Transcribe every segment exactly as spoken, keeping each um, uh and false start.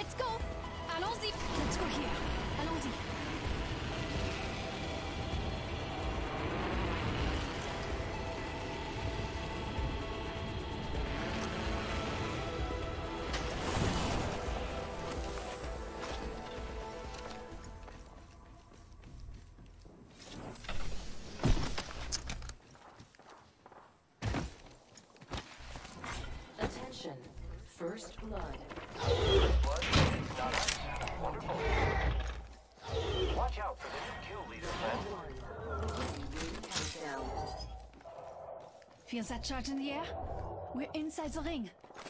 Let's go. Allons-y. Let's go here. Allons-y. First blood. Blood is not us. Wonderful. Watch out for the new kill leader, man. Feels that charge in the air? We're inside the ring.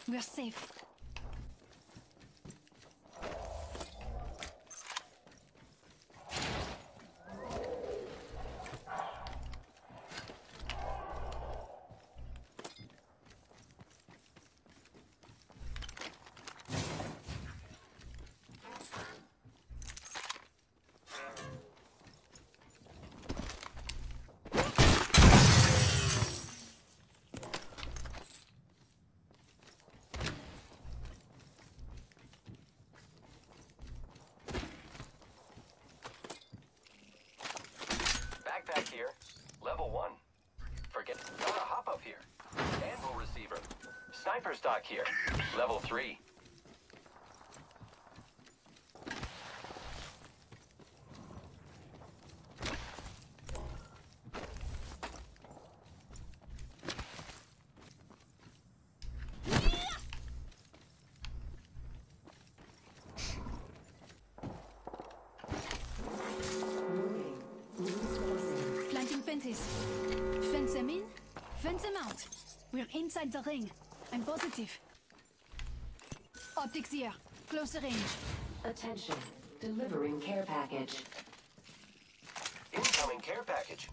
We're safe. Back here, level one. Forget gotta hop up here. Anvil receiver, sniper stock here, level three. Fence them in, fence them out. We're inside the ring. I'm positive. Optics here. Closer range. Attention. Delivering care package. Incoming care package.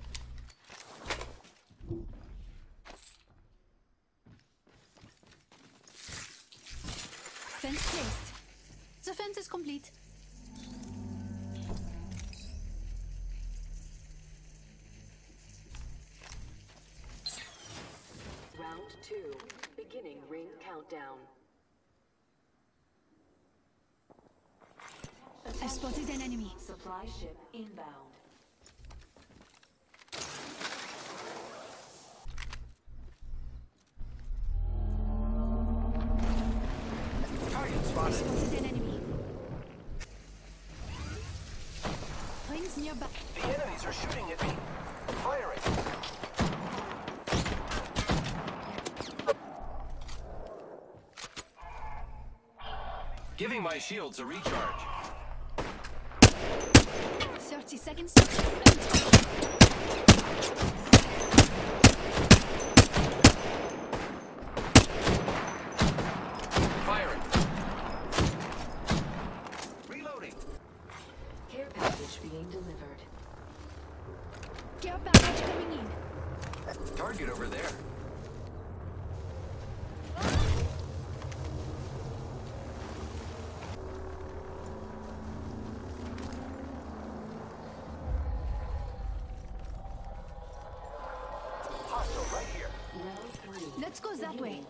Fence placed. The fence is complete. Two, beginning ring countdown. I spotted an enemy. Supply ship inbound. Target spotted. I spotted an enemy. Rings nearby. The enemies are shooting at me. Firing. Giving my shields a recharge. Thirty seconds. Firing. Reloading. Care package being delivered. Care package coming in. Target over there. Let's go that way.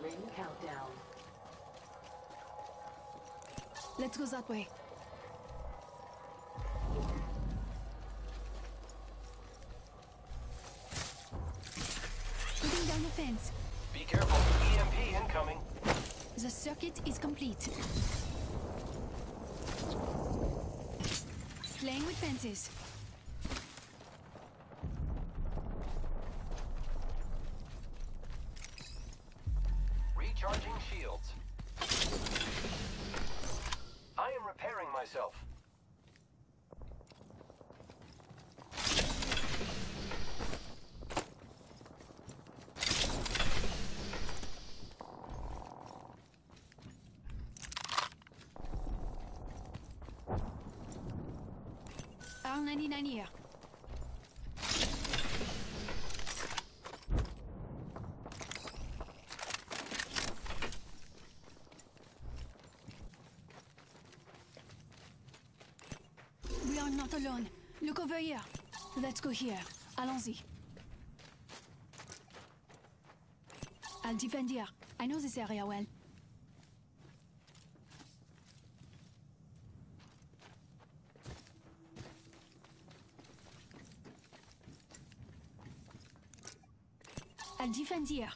Let's go that way. Putting down the fence. Be careful. E M P incoming. The circuit is complete. Playing with fences. Charging shields. I am repairing myself. R ninety-nine here. Not alone. Look over here. Let's go here. Allons-y. I'll defend here. I know this area well. friends here.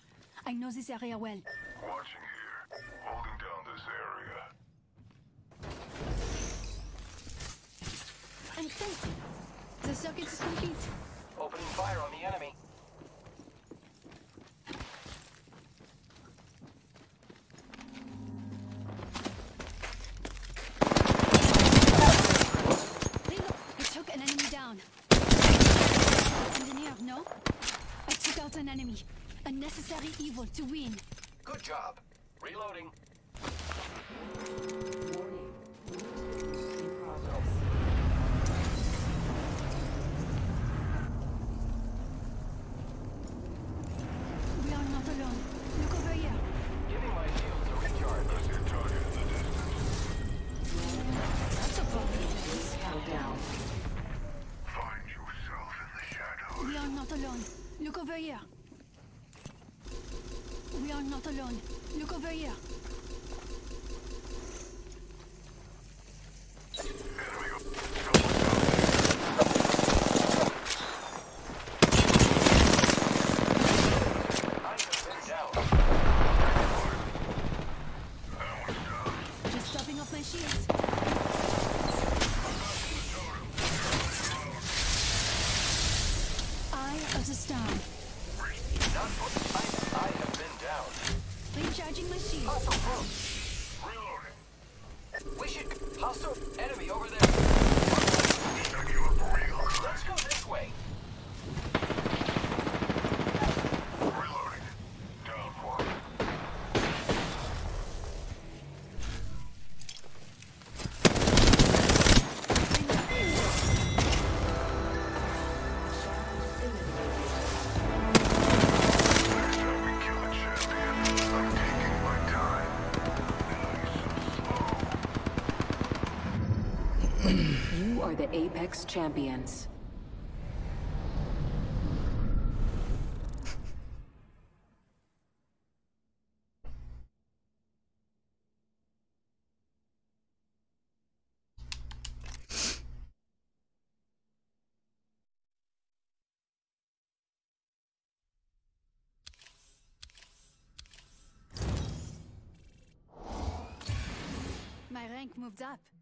I know this area well. Watching here. Holding down this area. I'm sensing. The circuit is complete. Opening fire on the enemy. An enemy. A necessary evil to win. Good job. Reloading. We are not alone. Look over here. Giving my shield to recharge. I see a target in the distance. Support me is held down. Find yourself in the shadows. We are not alone. Look over here. We are not alone. Look over here. Just stopping off my shields. Not put, I, I have been down. Recharging my shield. Hostile close. Reloading. We should. Hostile enemy over there. Let's go this way. Reloading. Down one. You are the Apex champions. My rank moved up.